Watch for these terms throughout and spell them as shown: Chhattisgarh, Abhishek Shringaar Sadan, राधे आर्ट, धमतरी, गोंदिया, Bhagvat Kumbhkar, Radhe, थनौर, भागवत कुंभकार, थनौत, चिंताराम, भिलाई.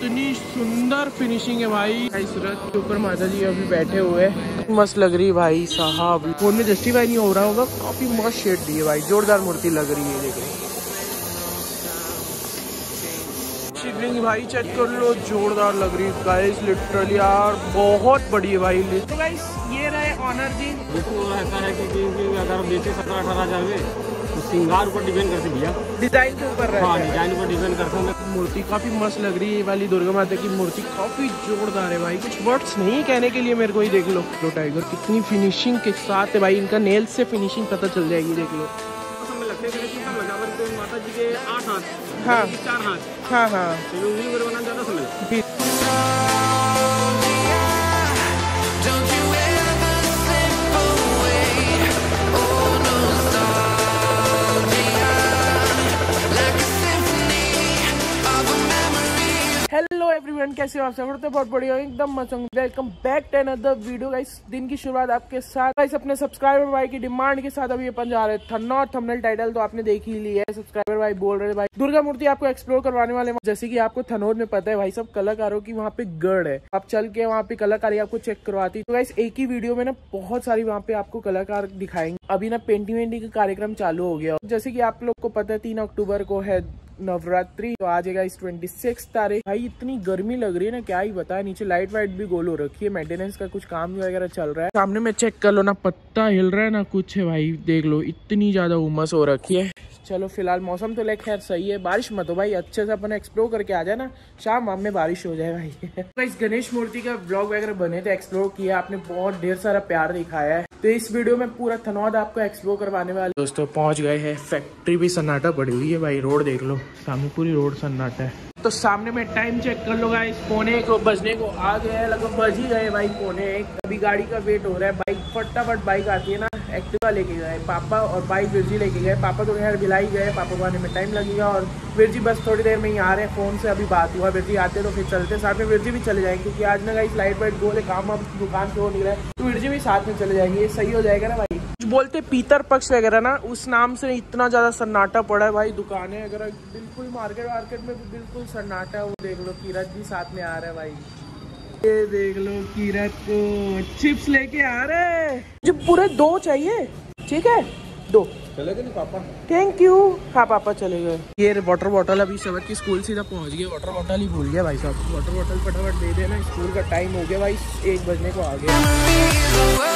इतनी सुंदर फिनिशिंग है भाई। सूरज के ऊपर माता जी अभी बैठे हुए हैं, मस्त लग रही है भाई साहब। फोन में जस्टिफाई नहीं हो रहा होगा, काफी मस्त शेड दी है भाई, जोरदार मूर्ति लग रही है। देखो शिवलिंग भाई चेक कर लो, जोरदार लग रही है गाइस, लिटरली यार बहुत बड़ी है भाई। तो गाइस ये रहे ऑनर जी। ऐसा है कि अगर बेचे 17-18 हज़ार में श्रृंगार पर डिपेंड करते भैया, डिजाइन के ऊपर रहता है। डिजाइन पर डिपेंड करते हैं। मूर्ति काफी मस्त लग रही है, ये वाली दुर्गा माता की मूर्ति काफी जोरदार है भाई, कुछ वर्ड्स नहीं कहने के लिए मेरे को ही। देख लो टाइगर कितनी फिनिशिंग के साथ है भाई, इनका नेल से फिनिशिंग पता चल जाएगी। देख लो माता जी के 8 हाथ, हाँ 4 हाथ, हाँ हाँ बनाना ज्यादा समय। एवरीवन कैसे हो आप सब? तो बहुत बढ़िया, एकदम मस्त। Welcome back to another video guys. दिन की शुरुआत आपके साथ गाइस अपने सब्सक्राइबर भाई की डिमांड के साथ। अभी अपन जा रहे थे नॉट थंबनेल टाइटल तो आपने देख ही लिया है। सब्सक्राइबर भाई बोल रहे थे भाई दुर्गा मूर्ति आपको एक्सप्लोर करवाने वाले। जैसे कि आपको थनौर में पता है भाई सब कलाकारों की वहाँ पे गढ़ है, आप चल के वहाँ पे कलाकारी आपको चेक करवाती। तो गाइस एक ही वीडियो में ना बहुत सारी वहाँ पे आपको कलाकार दिखाएंगे। अभी ना पेंटिंग वेंटिंग का कार्यक्रम चालू हो गया। जैसे की आप लोग को पता है 3 अक्टूबर को है नवरात्रि। तो आज है 26 तारीख। भाई इतनी गर्मी लग रही है ना क्या ही बताया। नीचे लाइट वाइट भी गोल हो रखी है, मेंटेनेंस का कुछ काम वगैरह चल रहा है। सामने में चेक कर लो ना, पत्ता हिल रहा है ना कुछ है भाई। देख लो इतनी ज्यादा उमस हो रखी है। चलो फिलहाल मौसम तो लेकिन खैर सही है, बारिश मत हो भाई, अच्छे से अपने एक्सप्लोर करके आ जाना। शाम वाम में बारिश हो जाए भाई। तो इस गणेश मूर्ति का ब्लॉग वगैरह बने थे, एक्सप्लोर किया आपने, बहुत ढेर सारा प्यार दिखाया है। तो इस वीडियो में पूरा थनौर आपको एक्सप्लोर करवाने वाले। दोस्तों पहुंच गए हैं, फैक्ट्री भी सन्नाटा पड़ी हुई है भाई। रोड देख लो सामने, पूरी रोड सन्नाटा है। तो सामने में टाइम चेक कर लो गाइस, पौने को बजने को आ गया है, लगभग बज ही गए भाई पौने 1। अभी गाड़ी का वेट हो रहा है। बाइक फटाफट बाइक आती है ना, एक्टिवा लेके गए पापा और बाइक बिरजी लेके गए पापा। तो यार भिलाई गए, पापा को आने में टाइम लगेगा और बिरजी बस थोड़ी देर में ही आ रहे हैं। फ़ोन से अभी बात हुआ, बिरजी आते तो फिर चलते, साथ में बिरजी भी चले जाएंगे क्योंकि आज ना गाइस लाइट वाइट गोल है, काम अब दुकान से हो नहीं रहा है तो बिरजी भी साथ में चले जाएंगे। सही हो जाएगा ना भाई। बोलते पीतर पक्ष वगैरह ना, उस नाम से इतना ज़्यादा सन्नाटा पड़ा है भाई। दुकानें वगैरह बिल्कुल, मार्केट वार्केट में भी बिल्कुल सन्नाटा है। वो देख लो किरत भी साथ में आ रहा है भाई। ये देख लो किरत को चिप्स लेके आ रहे। मुझे पूरे 2 चाहिए, ठीक है 2। चले गए पापा, थैंक यू। हाँ पापा चले गए। ये वाटर बॉटल अभी शबद की स्कूल सीधा पहुँच गए, वाटर बॉटल ही भूल गया भाई साहब। वाटर बॉटल फटाफट दे देना, स्कूल का टाइम हो गया भाई, 1 बजने को आ गया।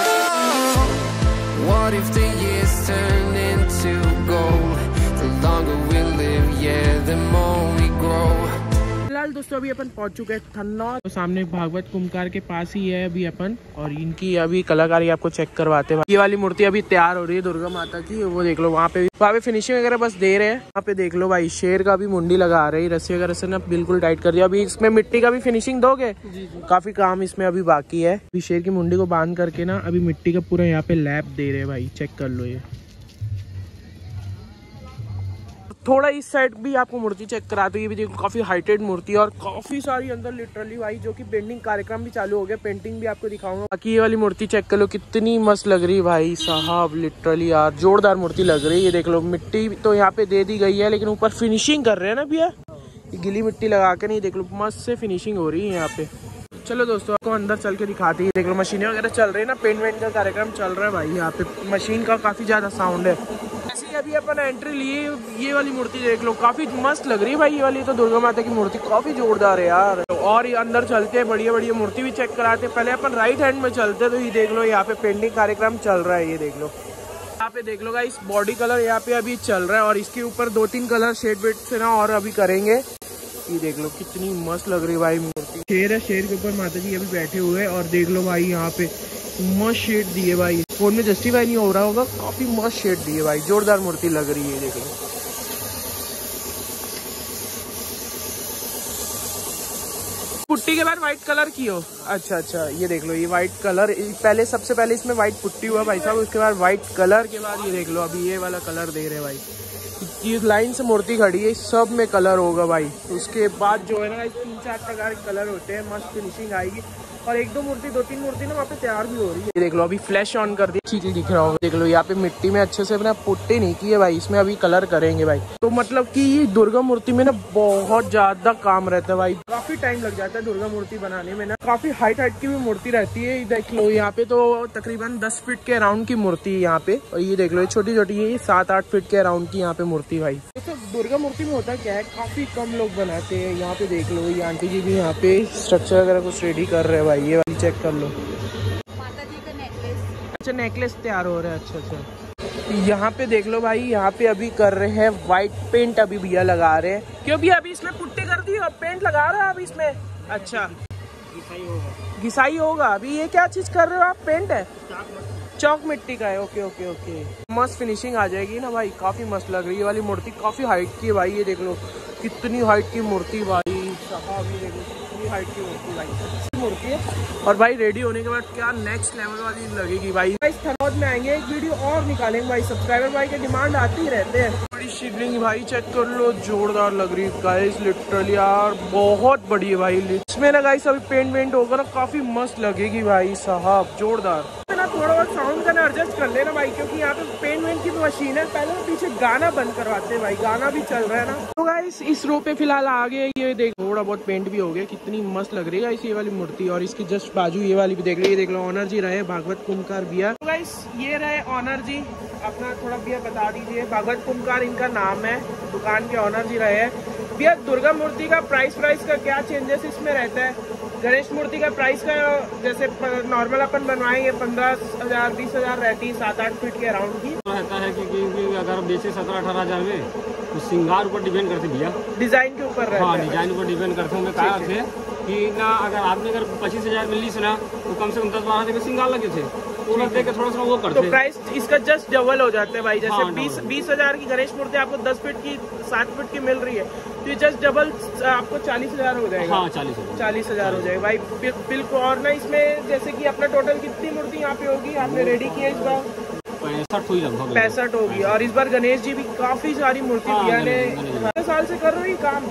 What if the years turn into gold? The longer we live, yeah, the more we grow. फिलहाल दोस्तों अभी अपन पहुंच चुके हैं थनौर। तो सामने भागवत कुंभकार के पास ही है अभी अपन, और इनकी अभी कलाकारी आपको चेक करवाते हैं। ये वाली मूर्ति अभी तैयार हो रही है दुर्गा माता की, वो देख लो वहाँ पे भी। वहाँ पे फिनिशिंग वगैरह बस दे रहे हैं। वहाँ पे देख लो भाई शेर का भी मुंडी लगा रही, रस्सी वगैरह से ना बिल्कुल टाइट कर दिया। अभी इसमें मिट्टी का भी फिनिशिंग दोगे? काफी काम इसमें अभी बाकी है। अभी शेर की मुंडी को बांध करके ना अभी मिट्टी का पूरा यहाँ पे लैप दे रहे हैं भाई, चेक कर लो। ये थोड़ा इस साइड भी आपको मूर्ति चेक करा दो। ये भी देखो काफ़ी हाइटेड मूर्ति है और काफ़ी सारी अंदर लिटरली भाई, जो कि पेंटिंग कार्यक्रम भी चालू हो गया, पेंटिंग भी आपको दिखाऊंगा। बाकी ये वाली मूर्ति चेक कर लो, कितनी मस्त लग रही है भाई साहब, लिटरली यार जोरदार मूर्ति लग रही है। ये देख लो मिट्टी तो यहाँ पे दे दी गई है, लेकिन ऊपर फिनिशिंग कर रहे हैं ना भैया, गिली मिट्टी लगा के नहीं। देख लो मस्त से फिनिशिंग हो रही है यहाँ पे। चलो दोस्तों आपको अंदर चल के दिखाते हैं। देख लो मशीनें वगैरह चल रही है ना, पेंट वेंट का कार्यक्रम चल रहा है भाई। यहाँ पे मशीन का काफ़ी ज़्यादा साउंड है। अभी अपन एंट्री लिए, ये वाली मूर्ति देख लो काफी मस्त लग रही है भाई। ये वाली तो दुर्गा माता की मूर्ति काफी जोरदार है यार। और ये अंदर चलते हैं, बढ़िया बढ़िया मूर्ति भी चेक कराते हैं। पहले अपन राइट हैंड में चलते हैं तो ये देख लो यहाँ पे पेंटिंग कार्यक्रम चल रहा है। ये देख लो यहाँ पे, देख लो गाइस बॉडी कलर यहाँ पे अभी चल रहा है और इसके ऊपर 2-3 कलर शेड वेड से ना और अभी करेंगे। ये देख लो कितनी मस्त लग रही है भाई मूर्ति। शेर है, शेर के ऊपर माता जी अभी बैठे हुए है और देख लो भाई यहाँ पे मस्त शेड दिए भाई। फोन में जस्टिफाई नहीं हो रहा होगा, काफी मस्त शेड दिए भाई, जोरदार मूर्ति लग रही है। देखो पुट्टी के बाद व्हाइट कलर की हो, अच्छा अच्छा। ये देख लो ये व्हाइट कलर, पहले सबसे पहले इसमें व्हाइट पुट्टी हुआ भाई साहब, उसके बाद व्हाइट कलर के बाद ये देख लो अभी ये वाला कलर दे रहे भाई। ये लाइन से मूर्ति खड़ी है, सब में कलर होगा भाई। उसके बाद जो है ना 3-4 प्रकार के कलर होते हैं, मस्त फिनिशिंग आएगी। और एक दो तीन मूर्ति ना वापस तैयार भी हो रही है। देख लो अभी फ्लैश ऑन कर दी, ठीक ही दिख रहा होगा। देख लो यहाँ पे मिट्टी में अच्छे से अपने पुट्टी नहीं की है भाई, इसमें अभी कलर करेंगे भाई। तो मतलब कि ये दुर्गा मूर्ति में ना बहुत ज्यादा काम रहता है भाई, काफी टाइम लग जाता है दुर्गा मूर्ति बनाने में ना, काफी हाइट की भी मूर्ति रहती है। देख लो यहाँ पे तो तकरीबन 10 फीट के अराउंड की मूर्ति है यहाँ पे, और ये देख लो छोटी छोटी ये 7-8 फीट के अराउंड की यहाँ पे मूर्ति भाई। दुर्गा मूर्ति में होता क्या है, काफी कम लोग बनाते हैं। यहाँ पे देख लो ये आंटी जी भी यहाँ पे स्ट्रक्चर वगैरह कुछ रेडी कर रहे हैं भाई, ये वाली चेक कर लो। माता जी का नेकलेस, अच्छा नेकलेस तैयार हो रहा है, अच्छा अच्छा। यहाँ पे देख लो भाई, यहाँ पे अभी कर रहे हैं व्हाइट पेंट, अभी भैया लगा रहे हैं। क्यों भैया अभी इसमें पुट्टी कर दी और पेंट लगा रहा है अभी इसमें? अच्छा घिसाई होगा अभी। ये क्या चीज कर रहे हो आप, पेंट है? चौक मिट्टी का है, ओके ओके ओके। मस्त फिनिशिंग आ जाएगी ना भाई, काफी मस्त लग रही है। ये वाली मूर्ति काफी हाइट की है भाई, ये देख लो कितनी हाइट की मूर्ति भाई, कितनी हाइट की मूर्ति भाई, मूर्ति है। और भाई रेडी होने के बाद क्या नेक्स्ट लेवल वाली लगेगी भाई। थनौत में आएंगे एक वीडियो और निकालेंगे भाई, सब्सक्राइबर भाई के डिमांड आते ही रहते हैं। बड़ी शिवलिंग भाई चेक कर लो, जोरदार लग रही है गाइस, लिटरली यार बहुत बड़ी है भाई। इसमें ना गाइस अभी पेंट वेंट होगा ना, काफी मस्त लगेगी भाई साहब, जोरदार। थोड़ा बहुत साउंड का ना एडजस्ट कर लेना भाई, क्योंकि यहाँ पे पेंट वेंट की मशीन है, पहले पीछे गाना बंद करवाते हैं भाई, गाना भी चल रहा है ना। तो गाइस इस रो पे फिलहाल आ गए, ये देख थोड़ा बहुत पेंट भी हो गया, कितनी मस्त लग रही है ये वाली मूर्ति। और इसकी जस्ट बाजू ये वाली भी देख लो, ये देख लो ऑनर जी रहे भागवत कुंभकार भैया। तो गाइस ये रहे ऑनर जी, अपना थोड़ा भैया बता दीजिए, भागवत कुंभकार इनका नाम है, दुकान के ऑनर जी रहे हैं भैया। दुर्गा मूर्ति का प्राइस का क्या चेंजेस इसमें रहता है? गणेश मूर्ति का प्राइस का जैसे नॉर्मल अपन बनवाएंगे 15,000-20,000 रहती है 7-8 फीट के अराउंड की रहता है, क्योंकि अगर बेचे 17-18 हज़ार में तो श्रृंगार ऊपर डिपेंड करते भैया, डिजाइन के ऊपर। हाँ डिजाइन ऊपर डिपेंड करते हैं। कहा थे कि ना अगर आदमी अगर 25,000 में ली से ना तो कम से कम 10-12 हज़ार में श्रृंगार लगे थे, थोड़ा सा वो करते। तो प्राइस इसका जस्ट डबल हो जाता है भाई, जैसे हाँ, 20,000 की गणेश मूर्ति आपको 10 फीट की 7 फीट की मिल रही है, तो ये जस्ट डबल आपको 40,000 हो जाएगा। हाँ 40,000 हो जाएगा भाई बिल्कुल। और ना इसमें जैसे कि अपना टोटल कितनी मूर्ति यहाँ पे होगी आपने रेडी किया इस बार? 65 होगी। और इस बार गणेश जी भी काफी सारी मूर्ति भैया ने, कितने साल से कर रही है काम?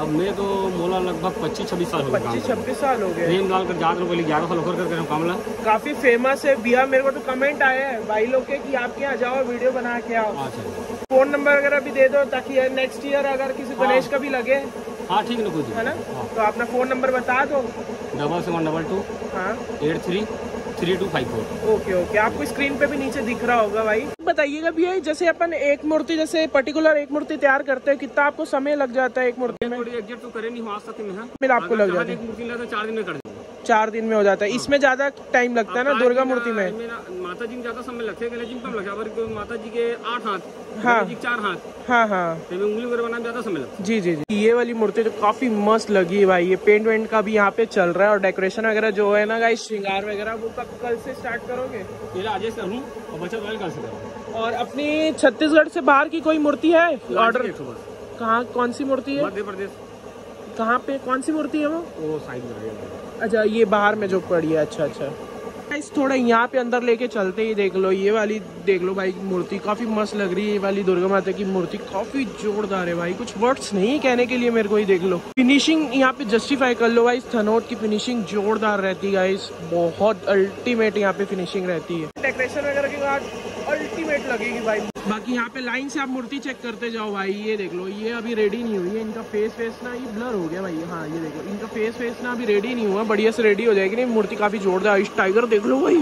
अब मैं तो बोला लगभग 25-26 साल हो गए, 25-26 साल हो गए। भीमलाल कर जाकर बोली 11 साल होकर कर रहा हूं कामला, काफी फेमस है भैया। मेरे को तो कमेंट आया है भाई लोग के कि आपके यहाँ जाओ वीडियो बना के आओ। फोन नंबर वगैरह भी दे दो ताकि नेक्स्ट ईयर अगर किसी गणेश का भी लगे। हाँ ठीक है ना, तो अपना फोन नंबर बता दो। 77-2 833254। ओके ओके, आपको स्क्रीन पे भी नीचे दिख रहा होगा भाई। बताइएगा भैया जैसे अपन एक मूर्ति जैसे पर्टिकुलर एक मूर्ति तैयार करते हैं, कितना आपको समय लग जाता है एक मूर्ति में? एग्जैक्ट तो करे नहीं हुआ सकते हैं, फिर आपको लग जाता है 4 दिन में कर देंगे। 4 दिन में हो जाता है। इसमें ज्यादा टाइम लगता है ना दुर्गा मूर्ति में? माता जी में ज्यादा समय लगता है, गणेश जी में कम लगता है। माता जी के 8 हाथ, हाँ 4 हाथ, हाँ हाँ उंगली वगैरह बनाने में ज्यादा समय लगता है। जी जी जी, ये वाली मूर्ति तो काफी मस्त लगी है भाई। ये पेंट वेंट का भी यहाँ पे चल रहा है, और डेकोरेशन वगैरह जो है ना गाइस, श्रृंगार वगैरह वो कब कल से स्टार्ट करोगे? आज से करूँ और बच्चा कल से करूँ। और अपनी छत्तीसगढ़ से बाहर की कोई मूर्ति है ऑर्डर? कहाँ, कौन सी मूर्ति है? मध्य प्रदेश। कहाँ पे, कौन सी मूर्ति है वो साइड में? अच्छा ये बाहर में जो पड़ी है, अच्छा अच्छा। गाइस थोड़ा यहाँ पे अंदर लेके चलते ही, देख लो ये वाली देख लो भाई मूर्ति काफी मस्त लग रही है। ये वाली दुर्गा माता की मूर्ति काफी जोरदार है भाई, कुछ वर्ड्स नहीं कहने के लिए मेरे को ही। देख लो फिनिशिंग यहाँ पे जस्टिफाई कर लो भाई, थनौत की फिनिशिंग जोरदार रहती है गाइस, बहुत अल्टीमेट यहाँ पे फिनिशिंग रहती है। डेकोरेशन वगैरह के बाद अल्टीमेट लगेगी भाई। बाकी यहाँ पे लाइन से आप मूर्ति चेक करते जाओ भाई। ये देख लो ये अभी रेडी नहीं हुई है, इनका फेस फेस ना ये ब्लर हो गया भाई। हाँ ये देख लो इनका फेस फेस ना अभी रेडी नहीं हुआ, बढ़िया से रेडी हो जाएगी नहीं। मूर्ति काफी जोरदार है, टाइगर देख लो भाई,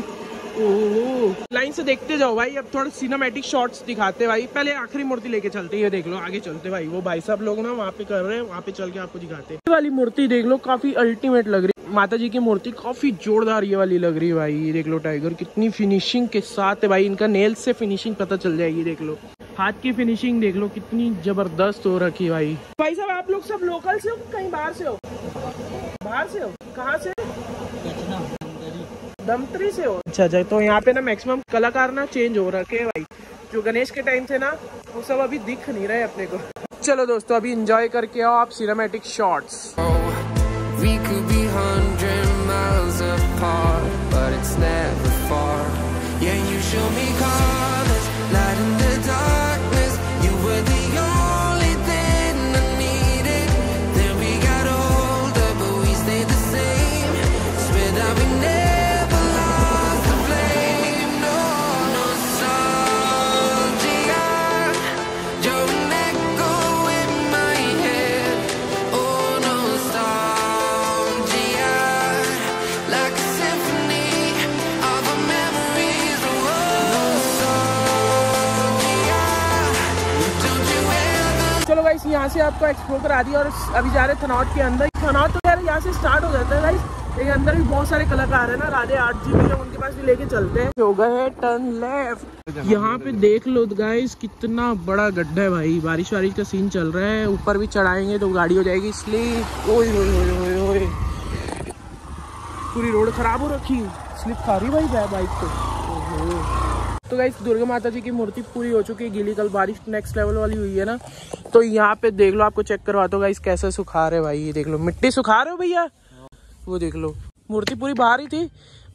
ओह लाइन से देखते जाओ भाई। अब थोड़ा सिनेमैटिक शॉट्स दिखाते भाई, पहले आखिरी मूर्ति लेके चलते हैं। देख लो आगे चलते भाई, वो भाई साहब लोग ना वहाँ पे कर रहे हैं, वहाँ पे चल के आपको दिखाते हैं। ये वाली मूर्ति देख लो काफी अल्टीमेट लग रही है, माता जी की मूर्ति काफी जोरदार ये वाली लग रही है भाई। ये देख लो टाइगर कितनी फिनिशिंग के साथ है भाई, इनका नेल से फिनिशिंग पता चल जाएगी। देख लो हाथ की फिनिशिंग देख लो कितनी जबरदस्त हो रखी है भाई। भाई साहब आप लोग सब लोकल से हो कहीं बाहर से हो? बाहर से हो, कहाँ से? धमतरी से हो, अच्छा अच्छा। तो यहाँ पे ना मैक्सिमम कलाकार ना चेंज हो रखे है भाई, जो गणेश के टाइम थे ना वो सब अभी दिख नहीं रहे अपने को। चलो दोस्तों अभी एंजॉय करके आओ आप cinematic shots. We could be 100 miles apart, but it's never far. Yeah, you show me colors, light in the darkness. You were the only thing I needed. Then we got older, but we stayed the same. Spend our यहाँ से आपको explore करा दिया। और अभी जा रहे हैं थनौत के अंदर। थनौत तो यार यहाँ से स्टार्ट हो जाता है गाइस, लेकिन अंदर भी बहुत सारे कलाकार हैं ना, राधे आर्ट जी भी है, उनके पास भी लेके चलते हैं। हो गए टर्न लेफ्ट। यहाँ पे देख लो गाइस कितना बड़ा गड्ढा है भाई, बारिश वारिश का सीन चल रहा है। ऊपर भी चढ़ाएंगे तो गाड़ी हो जाएगी इसलिए पूरी रोड खराब हो रखी, स्लिप खा रही भाई बाइक को। तो गाइस दुर्गा माता जी की मूर्ति पूरी हो चुकी है गीली, कल बारिश नेक्स्ट लेवल वाली हुई है ना। तो यहाँ पे देख लो, आपको चेक करवाता हूँ गाइस कैसे सुखा रहे भाई, ये देख लो मिट्टी सुखा रहे हो भैया, वो देख लो मूर्ति पूरी बाहर ही थी,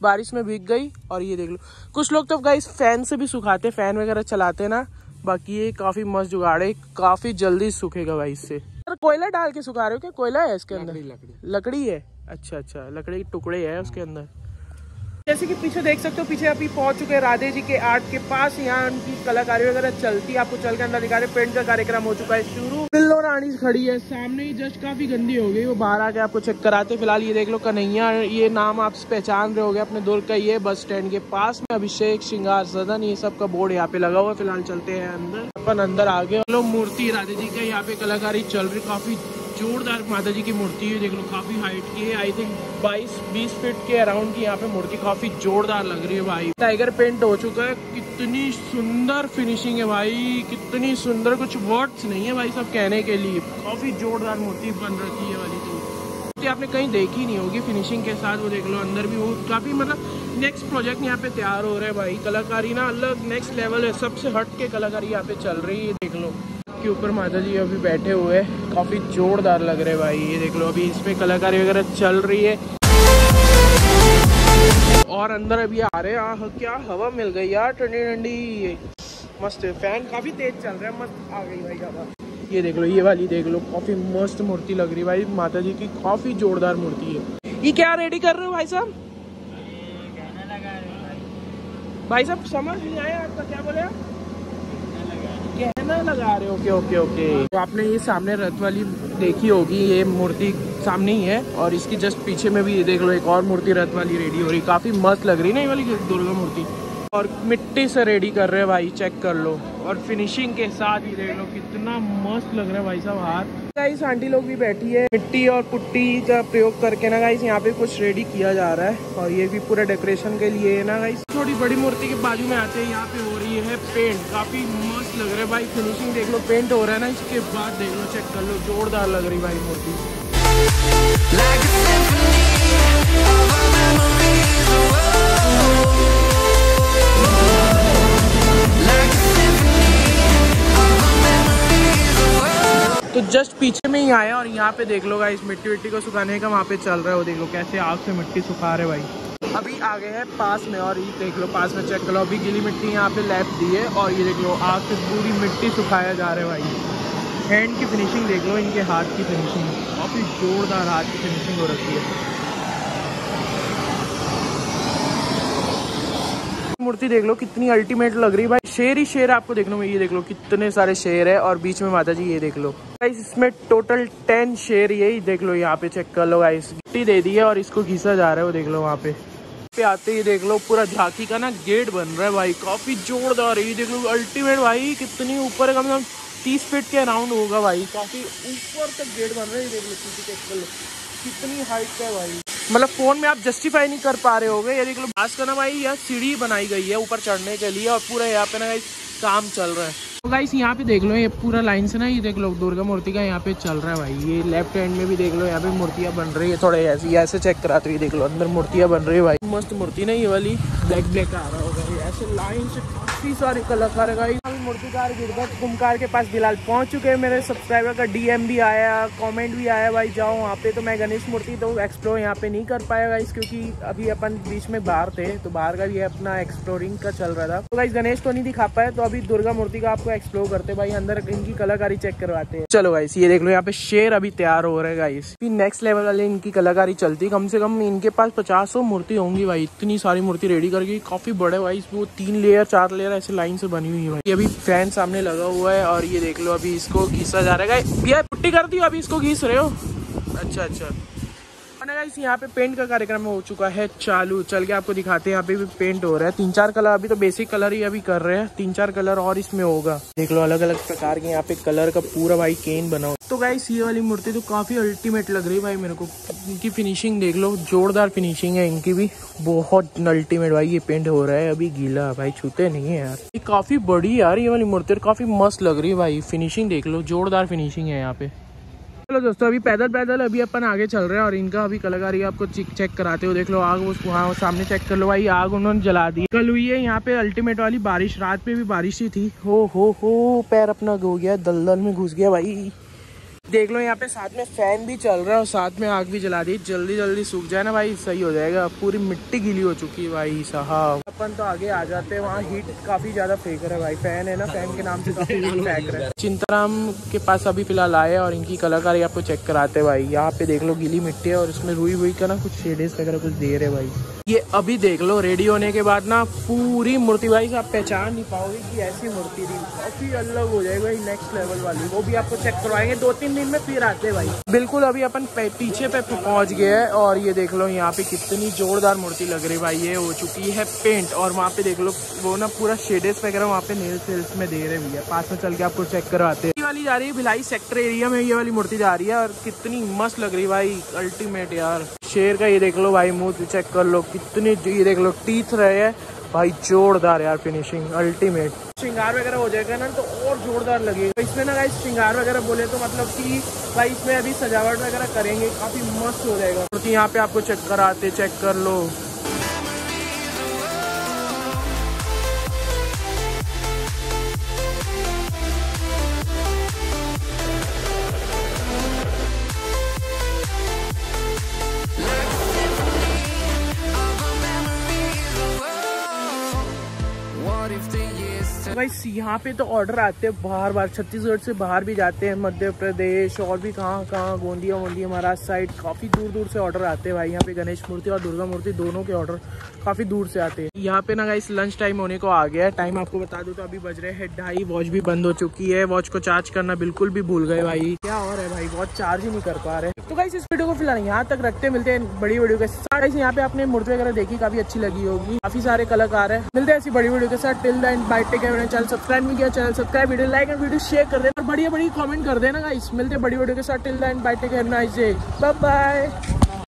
बारिश में भीग गई। और ये देख लो कुछ लोग तो गाइस फैन से भी सुखाते, फैन वगैरह चलाते ना। बाकी ये काफी मस्त जुगाड़ है, काफी जल्दी सूखेगा भाई इससे। कोयला डाल के सुखा रहे हो क्या? कोयला है इसके अंदर? लकड़ी है, अच्छा, लकड़ी के टुकड़े है उसके अंदर। जैसे कि पीछे देख सकते हो, पीछे अभी पहुंच चुके हैं राधे जी के आर्ट के पास। यहाँ उनकी कलाकारी वगैरह चलती है, आपको चल के अंदर दिखा रहे। पेंट का कार्यक्रम हो चुका है शुरू। बिल्लो रानी खड़ी है सामने ही, जस्ट काफी गंदी हो गई, वो बाहर आके आपको चेक कराते। फिलहाल ये देख लो कन्हैया, ये नाम आप पहचान रहे होगे अपने दौर का, ये बस स्टैंड के पास में अभिषेक श्रृंगार सदन, ये सब का बोर्ड यहाँ पे लगा हुआ है। फिलहाल चलते हैं अंदर, अपन अंदर आगे। लो मूर्ति राधे जी का यहाँ पे कलाकारी चल रही, काफी जोरदार माता जी की मूर्ति है, देख लो काफी हाइट की है, आई थिंक 22-20 फीट के अराउंड की यहाँ पे मूर्ति, काफी जोरदार लग रही है भाई। टाइगर पेंट हो चुका है, कितनी सुंदर फिनिशिंग है भाई, कितनी सुंदर, कुछ वर्ड्स नहीं है भाई सब कहने के लिए, काफी जोरदार मूर्ति बन रखी है वाली। तो आपने कहीं देखी नहीं होगी फिनिशिंग के साथ, वो देख लो अंदर भी, वो काफी मतलब नेक्स्ट प्रोजेक्ट यहाँ पे तैयार हो रहा है भाई। कलाकारी ना अलग नेक्स्ट लेवल है, सबसे हट के कलाकारी यहाँ पे चल रही है। देख लो के ऊपर माता जी अभी बैठे हुए, काफी जोरदार लग रहे भाई, ये देख लो अभी इसमें कलाकारी वगैरह चल रही है। और अंदर अभी आ रहे हैं, क्या हवा मिल गई यार, ठंडी ठंडी मस्त है, फैन काफी तेज चल रहा है, मस्त आ गई भाई हवा। ये देख लो, ये वाली देख लो, काफी मस्त मूर्ति लग रही भाई माता जी की, काफी जोरदार मूर्ति है। ये क्या रेडी कर रहे हो भाई साहब? भाई साहब समझ नहीं आया आपका, क्या बोले आप? कहना लगा रहे हो? ओके। तो आपने ये सामने रथ वाली देखी होगी, ये मूर्ति सामने ही है, और इसकी जस्ट पीछे में भी ये देख लो एक और मूर्ति रथ वाली रेडी हो रही, काफी मस्त लग रही ना ये वाली दुर्गा मूर्ति। और मिट्टी से रेडी कर रहे हैं भाई, चेक कर लो, और फिनिशिंग के साथ ही देख लो कितना मस्त लग रहा है भाई साहब हाथ। गाइस आंटी लोग भी बैठी है, मिट्टी और पुट्टी का प्रयोग करके ना गाइस यहाँ पे कुछ रेडी किया जा रहा है, और ये भी पूरा डेकोरेशन के लिए है ना गाइस। थोड़ी बड़ी मूर्ति के बाजू में आते हैं, यहाँ पे हो रही है पेंट, काफी मस्त लग रहा है भाई, फिनिशिंग देख लो, पेंट हो रहा है ना इसके बाद, देख लो चेक कर लो, जोरदार लग रही भाई मूर्ति। तो जस्ट पीछे में ही आया, और यहाँ पे देख लो गाइस मिट्टी विट्टी को सुखाने का वहाँ पे चल रहा है, वो देख लो कैसे आग से मिट्टी सुखा रहे भाई। अभी आ गए हैं पास में, और ये देख लो पास में चेक कर लो, अभी गीली मिट्टी यहाँ पे लैप दी है, और ये देख लो आग से पूरी मिट्टी सुखाया जा रहा है भाई। हैंड की फिनिशिंग देख लो, इनके हाथ की फिनिशिंग काफ़ी जोरदार, हाथ की फिनिशिंग हो रखी है। मूर्ति देख लो कितनी अल्टीमेट लग रही है भाई, शेर ही शेर आपको देखने में, ये देख लो कितने सारे शेर है, और बीच में माता जी ये देख लो गाइस, इसमें टोटल 10 शेर, यही देख लो यहाँ पे चेक कर लो गाइस, मिट्टी दे दी है और इसको घिसा जा रहा है, वो देख लो वहाँ पे आते ही देख लो पूरा झांकी का ना गेट बन रहा है भाई, काफी जोरदार है ये देख लो, अल्टीमेट भाई, कितनी ऊपर कम से कम 30 फीट के अराउंड होगा भाई, काफी ऊपर तक गेट बन रहा है, ये देख लो चेक कर लो कितनी हाइट का है भाई, मतलब फोन में आप जस्टिफाई नहीं कर पा रहे होगे। ये देख लो बास का ना भाई, यह सीढ़ी बनाई गई है ऊपर चढ़ने के लिए, और पूरा यहाँ पे ना काम चल रहा है। तो गाइस यहाँ पे देख लो, ये पूरा लाइन से ना ये देख लो दुर्गा मूर्ति का यहाँ पे चल रहा है भाई। ये लेफ्ट हैंड में भी देख लो यहाँ पे मूर्तियाँ बन रही है, थोड़े ऐसे चेक कराते हुए देख लो अंदर मूर्तियाँ बन रही है भाई, मस्त मूर्ति ना ये वाली, ब्लैक आ रहा होगा ये, ऐसे लाइन से काफी सारे कलाकार गाइस। मूर्तिकार भगवत कुंभकार के पास बिलाल पहुँच चुके हैं, मेरे सब्सक्राइबर का DM भी आया, कॉमेंट भी आया भाई जाओ वहाँ पे, तो मैं गणेश मूर्ति तो एक्सप्लोर यहाँ पे नहीं कर पाया गाइस, क्योंकि अभी अपन बीच में बाहर थे, तो बाहर का भी अपना एक्सप्लोरिंग का चल रहा था, तो गाइस गणेश को नहीं दिखा पाया, तो अभी दुर्गा मूर्ति का आपको एक्सप्लोर करते भाई, अंदर इनकी कलाकारी चेक करवाते हैं। चलो गाइस ये देख लो यहाँ पे शेर अभी तैयार हो रहे गाइस, नेक्स्ट लेवल वाले इनकी कलाकारी चलती, कम से कम इनके पास 50-100 मूर्ति होंगी भाई, इतनी सारी मूर्ति रेडी करके, काफी बड़े भाई, वो 3 लेयर 4 लेयर ऐसे लाइन से बनी हुई है भाई। अभी फैन सामने लगा हुआ है, और ये देख लो अभी इसको घिसा जा रहा है, पुट्टी कर दी अभी इसको घिस रहे हो, अच्छा। गाइस यहाँ पे पेंट का कार्यक्रम हो चुका है चालू। चल के आपको दिखाते हैं यहाँ पे भी पेंट हो रहा है। 3-4 कलर अभी तो बेसिक कलर ही अभी कर रहे हैं, 3-4 कलर और इसमें होगा। देख लो अलग अलग प्रकार के यहाँ पे कलर का पूरा भाई केन बना। तो गाइस ये वाली मूर्ति तो काफी अल्टीमेट लग रही है भाई मेरे को। इनकी फिनिशिंग देख लो, जोरदार फिनिशिंग है इनकी भी, बहुत अल्टीमेट भाई। ये पेंट हो रहा है अभी गीला भाई, छूते नहीं है यार। ये काफी बड़ी यार ये वाली मूर्ति, काफी मस्त लग रही है भाई। फिनिशिंग देख लो, जोरदार फिनिशिंग है यहाँ पे। चलो दोस्तों अभी पैदल अभी अपन आगे चल रहे हैं और इनका अभी कलाकारी आपको चेक कराते हो। देख लो आग, उसको वहाँ सामने चेक कर लो भाई, आग उन्होंने जला दी। कल हुई है यहाँ पे अल्टीमेट वाली बारिश, रात पे भी बारिश ही थी। हो पैर अपना हो गया, दलदल में घुस गया भाई। देख लो यहाँ पे साथ में फैन भी चल रहा है और साथ में आग भी जला दी। जल्दी सूख जाए ना भाई, सही हो जाएगा। पूरी मिट्टी गीली हो चुकी है भाई साहब। अपन तो आगे आ जाते हैं, वहाँ हीट काफी ज्यादा फेंक रहा है भाई। फैन है ना, फैन के नाम से काफी हीट फेंक रहा है। चिंताराम के पास अभी फिलहाल आए और इनकी कलाकारी आपको चेक कराते हैं भाई। यहाँ पे देख लो गीली मिट्टी है और इसमें रुई का ना कुछ शेडेस वगैरह कुछ दे रहे भाई। ये अभी देख लो रेडी होने के बाद ना पूरी मूर्ति भाई आप पहचान नहीं पाओगे कि ऐसी मूर्ति थी। काफी अलग हो जाएगी भाई, नेक्स्ट लेवल वाली। वो भी आपको चेक करवाएंगे 2-3 दिन में, फिर आते भाई। बिल्कुल अभी अपन पीछे पे पहुंच गए हैं और ये देख लो यहाँ पे कितनी जोरदार मूर्ति लग रही भाई। ये हो चुकी है पेंट और वहाँ पे देख लो वो ना पूरा शेडेस वगैरह वहाँ पे नेल्स में दे रहे भैया। पास में चल के आपको चेक करवाते हैं। ये वाली जा रही है भिलाई सेक्टर एरिया में, ये वाली मूर्ति जा रही है और कितनी मस्त लग रही भाई, अल्टीमेट यार। शेर का ये देख लो भाई, मुंह चेक कर लो कितने, ये देख लो टीथ रहे हैं भाई, जोरदार यार फिनिशिंग अल्टीमेट। श्रृंगार वगैरह हो जाएगा ना तो और जोरदार लगेगा इसमें ना भाई। श्रृंगार वगैरह बोले तो मतलब कि भाई इसमें अभी सजावट वगैरह करेंगे, काफी मस्त हो जाएगा। तो यहाँ पे आपको चेक कराते, चेक कर लो। गाइस यहाँ पे तो ऑर्डर आते हैं बाहर छत्तीसगढ़ से बाहर भी जाते हैं, मध्य प्रदेश और भी कहाँ गोंदिया महाराज साइड, काफ़ी दूर से ऑर्डर आते हैं भाई। यहाँ पे गणेश मूर्ति और दुर्गा मूर्ति दोनों के ऑर्डर काफ़ी दूर से आते हैं। यहाँ पे ना गाइस लंच टाइम होने को आ गया है। टाइम आपको बता दूँ तो अभी बज रहे हैं 2:30। वॉच भी बंद हो चुकी है, वॉच को चार्ज करना बिल्कुल भी भूल गए भाई। क्या और है भाई, वॉच चार्ज ही नहीं कर पा रहे। तो गाइस इस वीडियो को फिलहाल यहाँ तक रखते, मिलते हैं बड़ी वीडियो के साथ। गाइस यहाँ पे आपने मूर्ति वगैरह देखी, काफी अच्छी लगी होगी, काफी सारे कलाकार है। मिलते हैं ऐसी बड़ी वीडियो के साथ। Till then bye, take care. Channel subscribe नहीं किया, channel subscribe, video like and video share कर देना और बड़ी कमेंट कर देना गाइस। मिलते हैं बड़ी वीडियो के साथ। Till then bye, take care, nice day, bye bye.